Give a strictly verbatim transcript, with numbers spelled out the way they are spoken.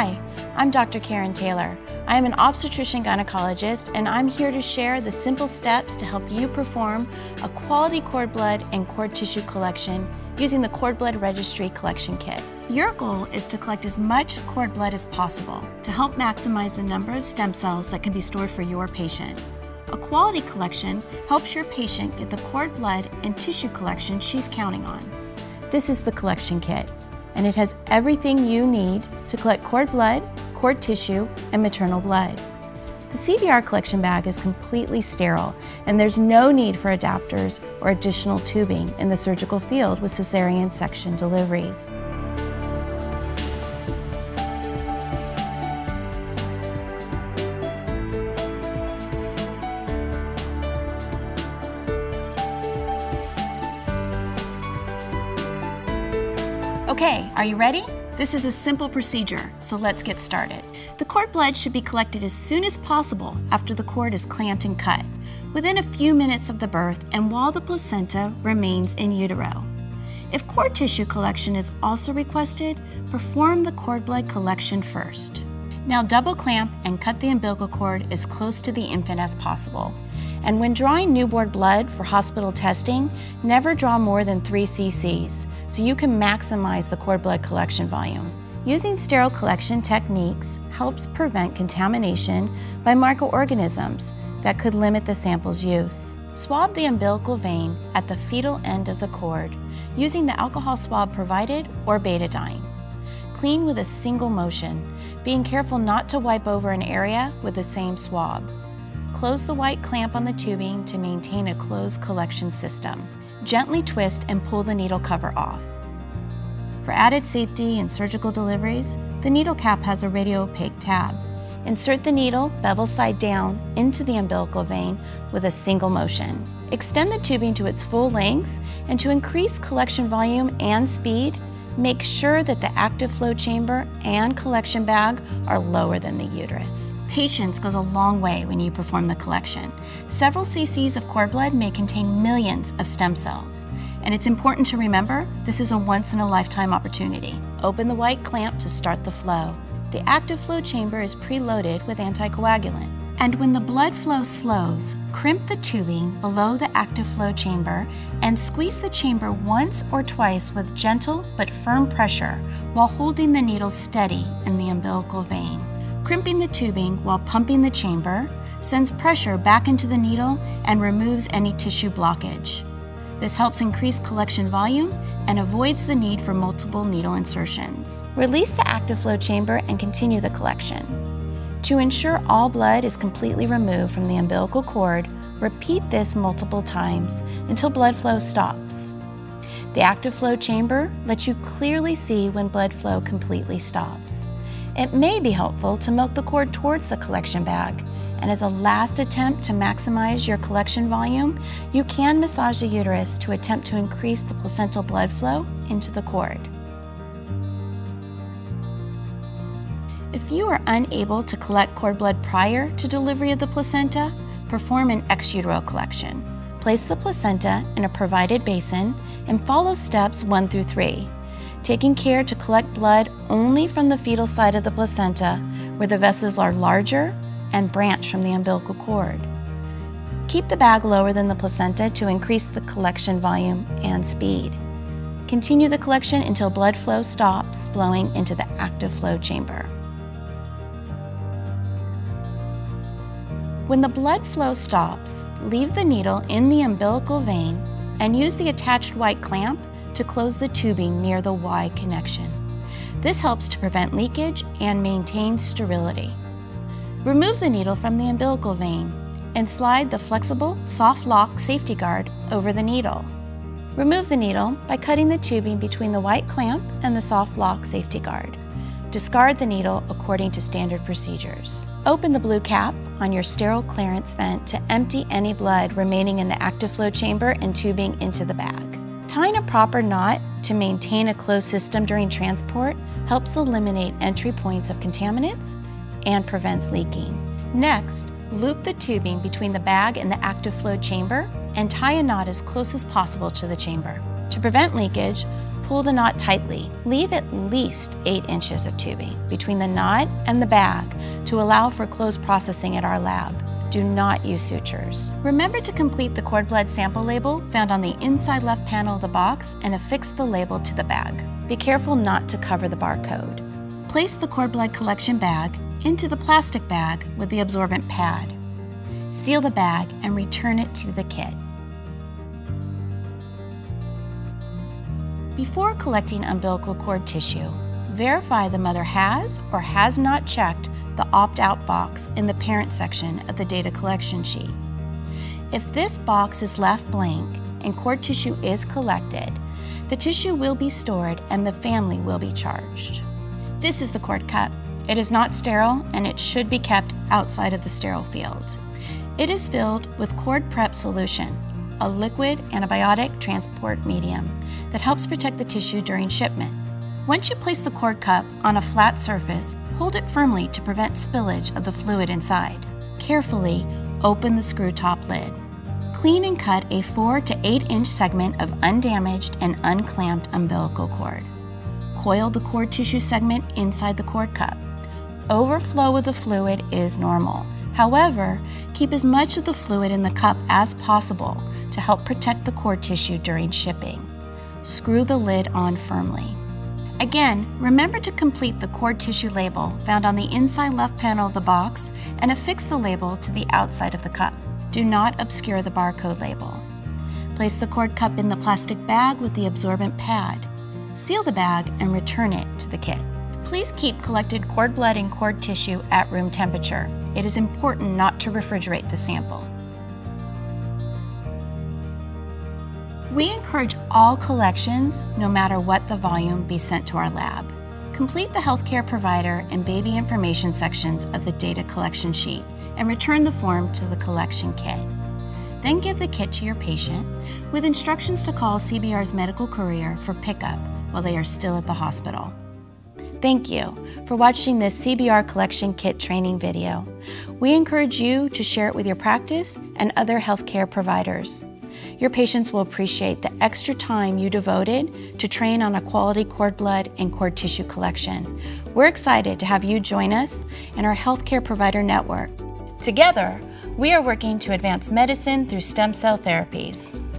Hi, I'm Doctor Karen Taylor. I am an obstetrician gynecologist, and I'm here to share the simple steps to help you perform a quality cord blood and cord tissue collection using the Cord Blood Registry collection kit. Your goal is to collect as much cord blood as possible to help maximize the number of stem cells that can be stored for your patient. A quality collection helps your patient get the cord blood and tissue collection she's counting on. This is the collection kit, and it has everything you need to collect cord blood, cord tissue, and maternal blood. The C B R collection bag is completely sterile, and there's no need for adapters or additional tubing in the surgical field with cesarean section deliveries. Okay, are you ready? This is a simple procedure, so let's get started. The cord blood should be collected as soon as possible after the cord is clamped and cut, within a few minutes of the birth and while the placenta remains in utero. If cord tissue collection is also requested, perform the cord blood collection first. Now double clamp and cut the umbilical cord as close to the infant as possible. And when drawing newborn blood for hospital testing, never draw more than three c c's, so you can maximize the cord blood collection volume. Using sterile collection techniques helps prevent contamination by microorganisms that could limit the sample's use. Swab the umbilical vein at the fetal end of the cord using the alcohol swab provided or betadine. Clean with a single motion, being careful not to wipe over an area with the same swab. Close the white clamp on the tubing to maintain a closed collection system. Gently twist and pull the needle cover off. For added safety in surgical deliveries, the needle cap has a radio-opaque tab. Insert the needle, bevel side down, into the umbilical vein with a single motion. Extend the tubing to its full length, and to increase collection volume and speed, make sure that the active flow chamber and collection bag are lower than the uterus. Patience goes a long way when you perform the collection. Several cc's of cord blood may contain millions of stem cells. And it's important to remember, this is a once-in-a-lifetime opportunity. Open the white clamp to start the flow. The active flow chamber is preloaded with anticoagulant. And when the blood flow slows, crimp the tubing below the active flow chamber and squeeze the chamber once or twice with gentle but firm pressure while holding the needle steady in the umbilical vein. Crimping the tubing while pumping the chamber sends pressure back into the needle and removes any tissue blockage. This helps increase collection volume and avoids the need for multiple needle insertions. Release the active flow chamber and continue the collection. To ensure all blood is completely removed from the umbilical cord, repeat this multiple times until blood flow stops. The active flow chamber lets you clearly see when blood flow completely stops. It may be helpful to milk the cord towards the collection bag, and as a last attempt to maximize your collection volume, you can massage the uterus to attempt to increase the placental blood flow into the cord. If you are unable to collect cord blood prior to delivery of the placenta, perform an ex utero collection. Place the placenta in a provided basin and follow steps one through three, taking care to collect blood only from the fetal side of the placenta where the vessels are larger and branch from the umbilical cord. Keep the bag lower than the placenta to increase the collection volume and speed. Continue the collection until blood flow stops flowing into the active flow chamber. When the blood flow stops, leave the needle in the umbilical vein and use the attached white clamp to close the tubing near the Y connection. This helps to prevent leakage and maintain sterility. Remove the needle from the umbilical vein and slide the flexible soft lock safety guard over the needle. Remove the needle by cutting the tubing between the white clamp and the soft lock safety guard. Discard the needle according to standard procedures. Open the blue cap on your sterile clearance vent to empty any blood remaining in the active flow chamber and tubing into the bag. Tying a proper knot to maintain a closed system during transport helps eliminate entry points of contaminants and prevents leaking. Next, loop the tubing between the bag and the active flow chamber and tie a knot as close as possible to the chamber. To prevent leakage, Pull the knot tightly. Leave at least eight inches of tubing between the knot and the bag to allow for closed processing at our lab. Do not use sutures. Remember to complete the cord blood sample label found on the inside left panel of the box and affix the label to the bag. Be careful not to cover the barcode. Place the cord blood collection bag into the plastic bag with the absorbent pad. Seal the bag and return it to the kit. Before collecting umbilical cord tissue, verify the mother has or has not checked the opt-out box in the parent section of the data collection sheet. If this box is left blank and cord tissue is collected, the tissue will be stored and the family will be charged. This is the cord cup. It is not sterile and it should be kept outside of the sterile field. It is filled with cord prep solution, a liquid antibiotic transport medium that helps protect the tissue during shipment. Once you place the cord cup on a flat surface, hold it firmly to prevent spillage of the fluid inside. Carefully open the screw top lid. Clean and cut a four to eight inch segment of undamaged and unclamped umbilical cord. Coil the cord tissue segment inside the cord cup. Overflow of the fluid is normal. However, keep as much of the fluid in the cup as possible to help protect the cord tissue during shipping. Screw the lid on firmly. Again, remember to complete the cord tissue label found on the inside left panel of the box and affix the label to the outside of the cup. Do not obscure the barcode label. Place the cord cup in the plastic bag with the absorbent pad. Seal the bag and return it to the kit. Please keep collected cord blood and cord tissue at room temperature. It is important not to refrigerate the sample. We encourage all collections, no matter what the volume, be sent to our lab. Complete the healthcare provider and baby information sections of the data collection sheet and return the form to the collection kit. Then give the kit to your patient with instructions to call C B R's medical courier for pickup while they are still at the hospital. Thank you for watching this C B R collection kit training video. We encourage you to share it with your practice and other healthcare providers. Your patients will appreciate the extra time you devoted to train on a quality cord blood and cord tissue collection. We're excited to have you join us in our healthcare provider network. Together, we are working to advance medicine through stem cell therapies.